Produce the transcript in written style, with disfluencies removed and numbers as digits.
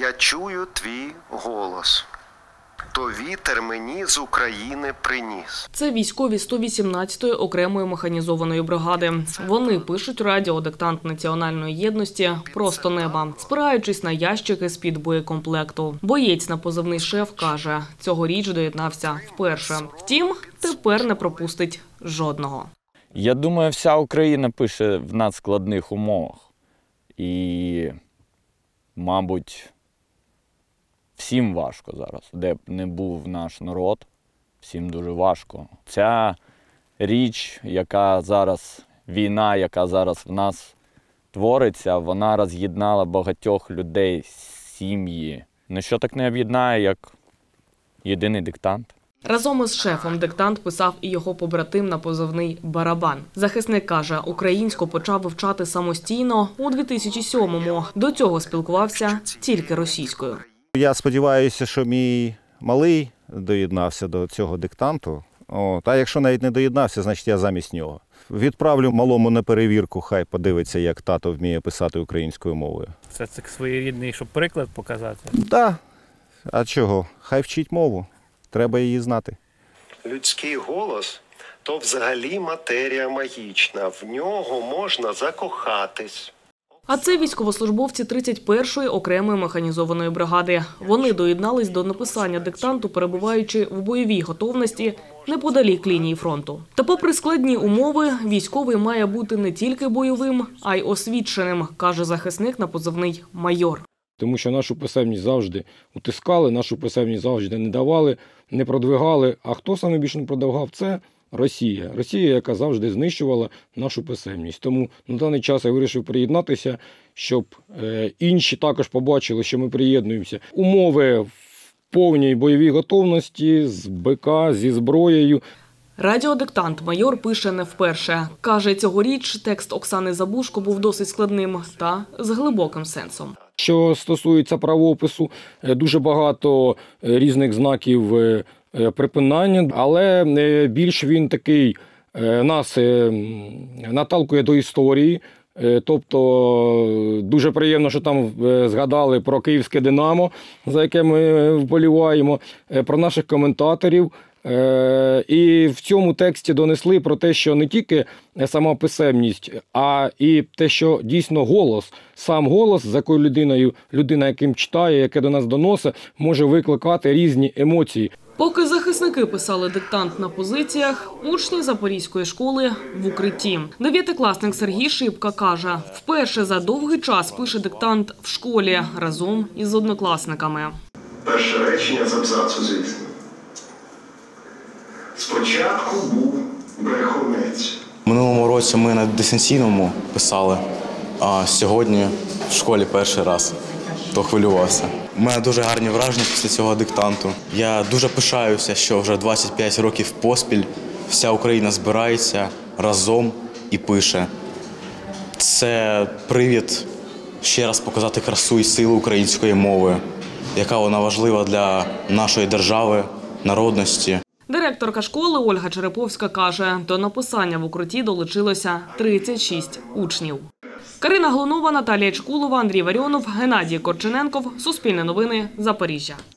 Я чую твій голос. То вітер мені з України приніс. Це військові 118-ї окремої механізованої бригади. Вони пишуть радіодиктант національної єдності «Просто неба», спираючись на ящики з-під боєкомплекту. Боєць на позивний «Шеф» каже, цьогоріч доєднався вперше. Втім, тепер не пропустить жодного. Я думаю, вся Україна пише в надскладних умовах. І, мабуть, всім важко зараз, де б не був наш народ, всім дуже важко. Ця річ, яка зараз, війна, яка зараз в нас твориться, вона роз'єднала багатьох людей, сім'ї. Ніщо так не об'єднає, як єдиний диктант. Разом із «Шефом» диктант писав і його побратим на позивний «Барабан». Захисник каже, українську почав вивчати самостійно у 2007-му. До цього спілкувався тільки російською. Я сподіваюся, що мій малий доєднався до цього диктанту. А якщо навіть не доєднався, значить я замість нього. Відправлю малому на перевірку, хай подивиться, як тато вміє писати українською мовою. Це своєрідний, щоб приклад показати? Так. А чого? Хай вчить мову. Треба її знати. Людський голос – то взагалі матерія магічна. В нього можна закохатись. А це військовослужбовці 31-ї окремої механізованої бригади. Вони доєднались до написання диктанту, перебуваючи в бойовій готовності неподалік лінії фронту. Та попри складні умови, військовий має бути не тільки бойовим, а й освіченим, каже захисник на позивний «Майор». Тому що нашу писемність завжди утискали, нашу писемність завжди не давали, не продвигали. А хто саме більше не продвигав, це Росія. Росія, яка завжди знищувала нашу писемність. Тому на даний час я вирішив приєднатися, щоб інші також побачили, що ми приєднуємося. Умови в повній бойовій готовності, з БК, зі зброєю. Радіодиктант «Майор» пише не вперше. Каже, цьогоріч текст Оксани Забужко був досить складним та з глибоким сенсом. Що стосується правопису, дуже багато різних знаків припинання, але більш він такий нас наталкує до історії. Тобто дуже приємно, що там згадали про київське «Динамо», за яке ми вболіваємо, про наших коментаторів. І в цьому тексті донесли про те, що не тільки сама писемність, а і те, що дійсно голос, сам голос, за якою людина, яким читає, яке до нас доносить, може викликати різні емоції. Поки захисники писали диктант на позиціях, учні Запорізької школи в укритті. 9-класник Сергій Шипка каже, вперше за довгий час пише диктант в школі разом із однокласниками. Перше речення з абзацу, звісно. Спочатку був брехунець. Минулому році ми на дистанційному писали, а сьогодні в школі перший раз, то хвилювався. У мене дуже гарні враження після цього диктанту. Я дуже пишаюся, що вже 25 років поспіль вся Україна збирається разом і пише. Це привід ще раз показати красу і силу української мови, яка вона важлива для нашої держави, народності. Директорка школи Ольга Череповська каже, до написання в укритті долучилося 36 учнів. Карина Гланова, Наталія Чкулова, Андрій Варіонов, Геннадій Корчененков. Суспільне новини. Запоріжжя.